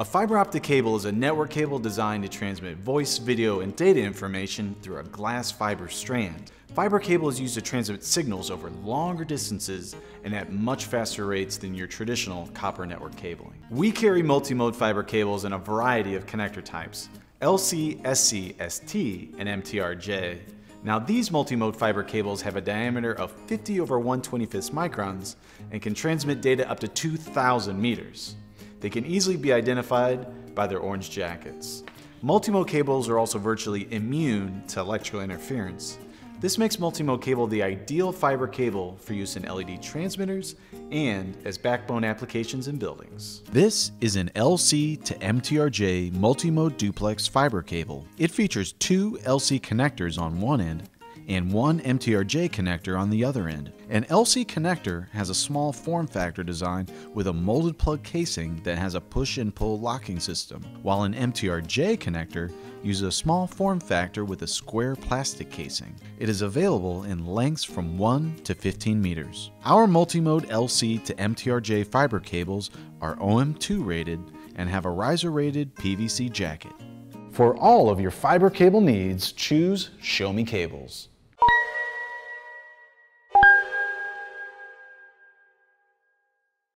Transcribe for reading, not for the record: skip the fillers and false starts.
A fiber optic cable is a network cable designed to transmit voice, video, and data information through a glass fiber strand. Fiber cable is used to transmit signals over longer distances and at much faster rates than your traditional copper network cabling. We carry multi-mode fiber cables in a variety of connector types: LC, SC, ST, and MTRJ. Now, these multi-mode fiber cables have a diameter of 50/125 microns and can transmit data up to 2,000 meters. They can easily be identified by their orange jackets. Multimode cables are also virtually immune to electrical interference. This makes multimode cable the ideal fiber cable for use in LED transmitters and as backbone applications in buildings. This is an LC to MTRJ multimode duplex fiber cable. It features two LC connectors on one end and one MTRJ connector on the other end. An LC connector has a small form factor design with a molded plug casing that has a push and pull locking system, while an MTRJ connector uses a small form factor with a square plastic casing. It is available in lengths from 1 to 15 meters. Our multimode LC to MTRJ fiber cables are OM2 rated and have a riser rated PVC jacket. For all of your fiber cable needs, choose Show Me Cables.